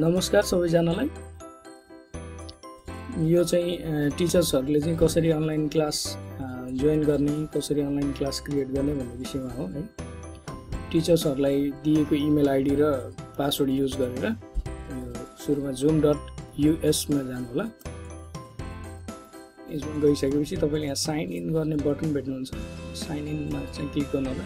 नमस्कार सबैजनालाई यो चाहिँ टिचर्सहरुले चाहिँ कसरी अनलाइन क्लास जोइन गर्ने कसरी अनलाइन क्लास क्रिएट गर्ने भन्ने विषयमा हो है। टिचर्सहरुलाई दिएको इमेल आईडी र पासवर्ड युज गरेर सुरुमा zoom.us मा जानु होला। यसमा गइसकेपछि तपाईले यहाँ साइन इन गर्ने बटन भेट्नुहुन्छ। साइन इन मा चाहिँ क्लिक गर्नु होला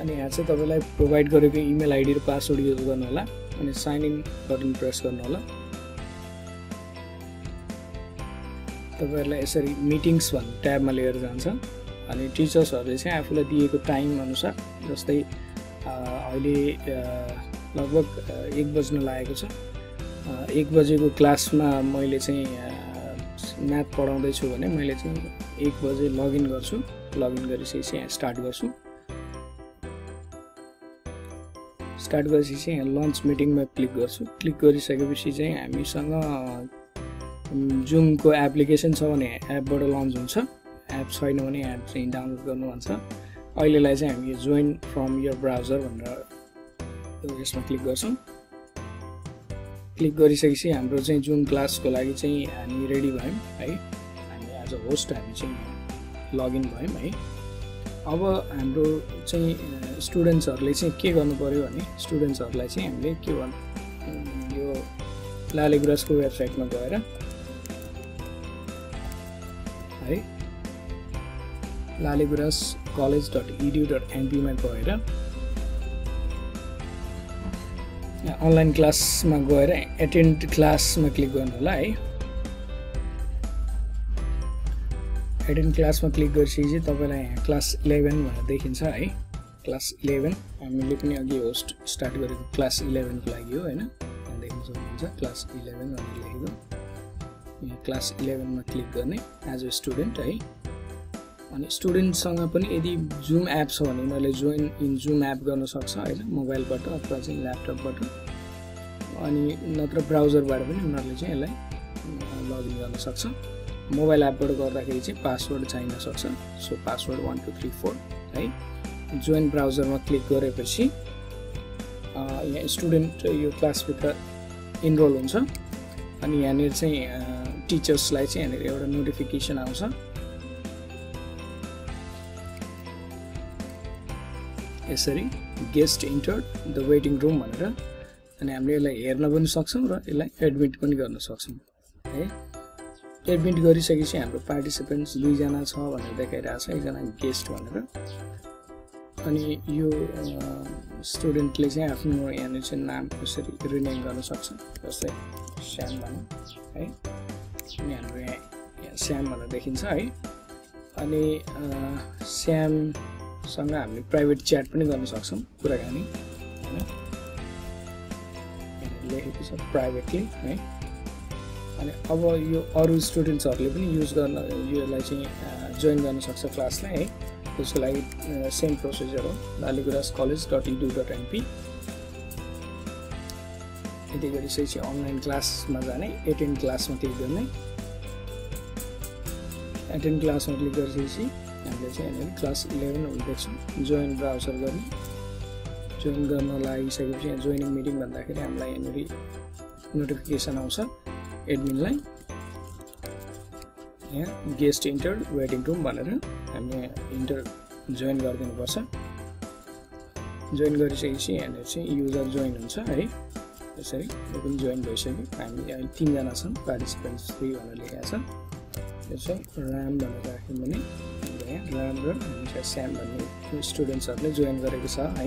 अनि यहाँ चाहिँ तपाईलाई प्रोवाइड गरेको इमेल आईडी र पासवर्ड युज गर्नु होला अनि साइन इन बटन प्रेस गर्नु होला। तपाईहरुलाई यसरी मिटिंग्स भन्ने ट्याबमा लिएर जान्छ अनि टिचर्सहरुले चाहिँ आफुलाई दिएको टाइम अनुसार जस्तै अहिले लगभग 1 बज्न लागेको छ। 1 बजेको क्लासमा मैले चाहिँ म्याथ पढाउँदै छु भने मैले चाहिँ 1 बजे लगइन गर्छु। लगइन गरिसकेपछि यहाँ स्टार्ट गर्छु। स्टार्ट गरेपछि यहाँ लन्च मिटिङमा क्लिक गर्छु। क्लिक गरिसकेपछि चाहिँ हामीसँग जुम को एप्लिकेसन छ भने एपबाट लन्च हुन्छ। एप छैन भने एप चाहिँ डाउनलोड गर्नु भन्छ। अहिलेलाई चाहिँ हामी जोइन फ्रम योर ब्राउजर भनेर यसमा क्लिक गर्छौं। क्लिक गरिसकेपछि हाम्रो चाहिँ जुम क्लासको लागि चाहिँ हामी रेडी भयौं है। हामी एज अ होस्ट हामी चाहिँ लगइन भयौं है। अब हाम्रो चाहिँ स्टुडेन्ट्सहरुले चाहिँ के गर्नु पर्यो भने स्टुडेन्ट्सहरुलाई चाहिँ हामीले के भन्नु यो लालिगुरान्सको वेबसाइटमा गएर है laligurans college.edu.np मा गएर अनलाइन क्लासमा गएर एटेन्ड क्लासमा क्लिक गर्नु होला है। एटेन्ड क्लासमा क्लिक गरिसकेपछि तपाईलाई यहाँ क्लास 11 भनेर देखिन्छ है। क्लास 11 हामीले पनि अघि होस्ट स्टार्ट गरेको क्लास 11 को लागि हो हैन। यहाँ देख्न सक्नुहुन्छ क्लास 11 भनेर लेखेको। यहाँ क्लास 11 मा क्लिक गर्ने एज अ स्टुडेन्ट है। अनि स्टुडेन्टसँग पनि यदि जुम एप छ भने उनीहरुले जोइन इन जुम एप गर्न सक्छ हैन मोबाइलबाट अथवा चाहिँ ल्यापटपबाट अनि नत्र ब्राउजरबाट पनि उनीहरुले चाहिँ यसलाई लगइन गर्न सक्छ। मोबाइल एपबाट गर्दाखेरि चाहिँ पासवर्ड चाहिन सक्छ। सो पासवर्ड 1234 है। जोइन ब्राउजरमा क्लिक गरेपछि यहाँ स्टुडेन्ट यो क्लास भित्र इनरोल हुन्छ अनि यहाँनिर चाहिँ टिचर्सलाई चाहिँ यहाँनिर एउटा नोटिफिकेसन आउँछ। यसरी guest entered the waiting room भनेर अनि हामीले यसलाई हेर्न पनि सक्छौं र यसलाई एडमिट पनि गर्न सक्छौं है। एडमिट गरिसकेपछि हाम्रो पार्टिसिपेन्ट्स दुई जना छ भनेर देखाइरा छ एकजना गेस्ट भनेर अनि यो स्टुडेन्टले चाहिँ आफ्नो यहाँ चाहिँ नाम कसरी रिनेम गर्न सक्छ जस्तै श्याम भन्नु है। अनि हाम्रो यहाँ श्याम भनेर देखिन्छ है। अनि श्यामसँग हामीले प्राइभेट च्याट पनि गर्न सक्छौं कुराकानी हैन लेखेको छ प्राइभेटली है। अनि अब यो अरु स्टुडेन्ट्सहरुले पनि युज गर्न यसलाई चाहिँ जोइन गर्न सक्छ क्लासलाई है। त्यसको लागि सेम प्रोसिजर हो laligurans college.edu.np। यति गरिसकेपछि अनलाइन क्लासमा जाने एटेन्ड क्लासमा क्लिक गर्ने। एटेन्ड क्लासमा क्लिक गरिसकेपछि हामीले चाहिँ क्लास 11 देख्छौं। जोइन ब्राउजर गर्ने। जोइन गर्न लागिसकेपछि जोइनिङ मिटिङ भन्दाखेरि हामीलाई यहाँनिर नोटिफिकेसन आउँछ। एडमिन लाइन यहाँ गेस्ट इन्टर वेटिङ रुम भनेर हामी इन्टर जोइन गरिदिनु पर्छ। जोइन गरिसकेपछि यहाँ चाहिँ युजर जोइन हुन्छ है। यसरी यो पनि जोइन भइसक्यो। हामी अहिले 3 जना छौं पार्टिसिपेन्ट्स 3 भनेर लेखेको छ। त्यसो राम भनेर राख्यौं भने यहाँ राम र श्याम भन्ने स्टुडेन्ट्सहरुले जोइन गरेको छ है।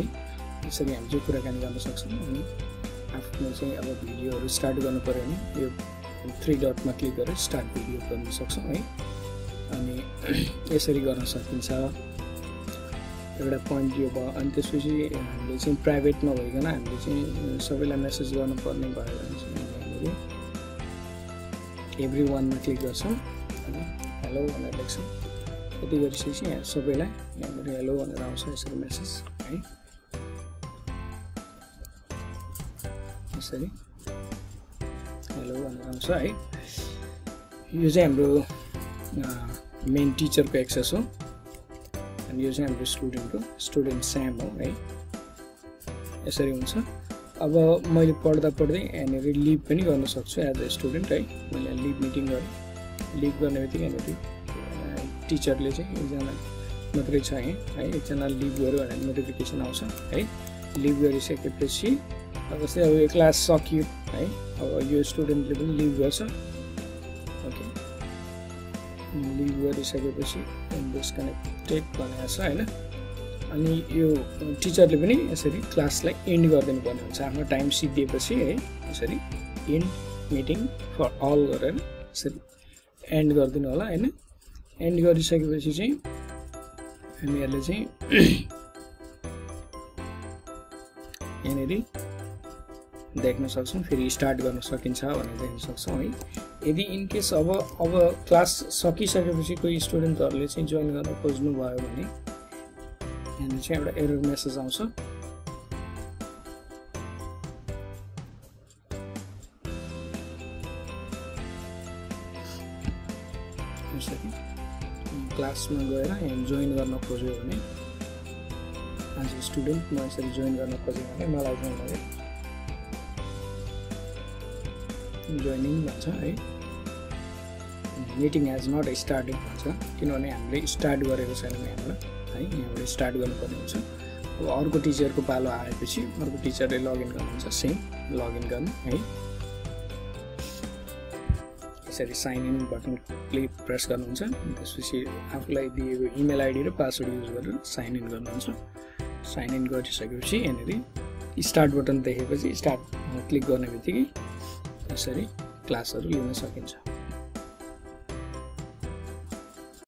यसरी हामी चाहिँ कुराकानी गर्न सक्छौं। अनि आफ्नो चाहिँ अब भिडियोहरु स्टार्ट गर्नु पर्यो भने यो 3 डट मा क्लिक गरेर स्टार्ट भिडियो गर्न सक्छौं है। अनि यसरी गर्न सकिन्छ एउटा पोइन्ट यो भयो। अनि त्यसपछि हामीले चाहिँ प्राइभेट मा भइकन हामीले चाहिँ सबैलाई मेसेज गर्न पर्ने भयो भने चाहिँ एभ्रीवन मा क्लिक गर्छौं अनि हेलो भनेर लेख्छौं। यति गरिसकेपछि यहाँ सबैलाई यहाँ हेलो भनेर आउँछ यसरी मेसेज है। यसरी हेलो भनेर आउँछ है। यो चाहिँ हाम्रो मेन टिचरको एक्सेस हो अनि यो चाहिँ हाम्रो स्टुडेन्ट श्याम हो है। यसरी हुन्छ। अब मैले पढ्दा पढ्दै यहाँ लिभ पनि गर्न सक्छु एज अ स्टुडेन्ट है मैले लिभ मिटिङ गरे लिभ गर्ने बित्तिकै यहाँ टिचरले चाहिँ एकजना मात्रै छ है एकजना लिभ गर्यो भने नोटिफिकेसन आउँछ है लिभ गरिसकेपछि अब जस्तै अब यो क्लास सकियो है अब यो स्टुडेन्टले पनि लिभ गर्छ ओके लिभ गरिसकेपछि डिस्कनेक्टेड भनेको छ हैन अनि यो टिचरले पनि यसरी क्लासलाई एन्ड गर्दिनु पर्ने हुन्छ आफ्नो टाइम सिद्धिएपछि है यसरी एन्ड मिटिङ फर अल गरेर यसरी एन्ड गर्दिनु होला हैन एन्ड गरिसकेपछि चाहिँ हामीहरुले चाहिँ यहाँनेरि देख्न सक्छौं फेरि स्टार्ट गर्न सकिन्छ भनेर देख्न सक्छौं है यदि इन केस अब क्लास सकिसकेपछि कोही स्टुडेन्टहरुले चाहिँ जोइन गर्न खोज्नु भयो भने यहाँ चाहिँ एउटा एरर मेसेज आउँछ क्लासमा गएर यहाँ जोइन गर्न खोज्यो भने आज स्टुडेन्ट म यसरी जोइन गर्न खोजेँ भने मलाई जोइनिङ भन्छ है मिटिङ हेज नट स्टार्टेड भन्छ किनभने हामीले स्टार्ट गरेको छैनौँ यहाँबाट है स्टार्ट गर्नुपर्ने हुन्छ अब अर्को टिचरको पालो आएपछि अर्को टिचरले लगइन गर्नुहुन्छ सेम लगइन गर्नु है यसरी sign in button click press गर्नुहुन्छ त्यसपछि आफूलाई दिएको इमेल आईडी र पासवर्ड युज गरेर साइन इन गर्नुहुन्छ साइन इन गरिसकेपछि यहाँनेरि स्टार्ट बटन देखेपछि स्टार्ट क्लिक गर्ने बित्तिकै यसरी क्लासहरु लिन सकिन्छ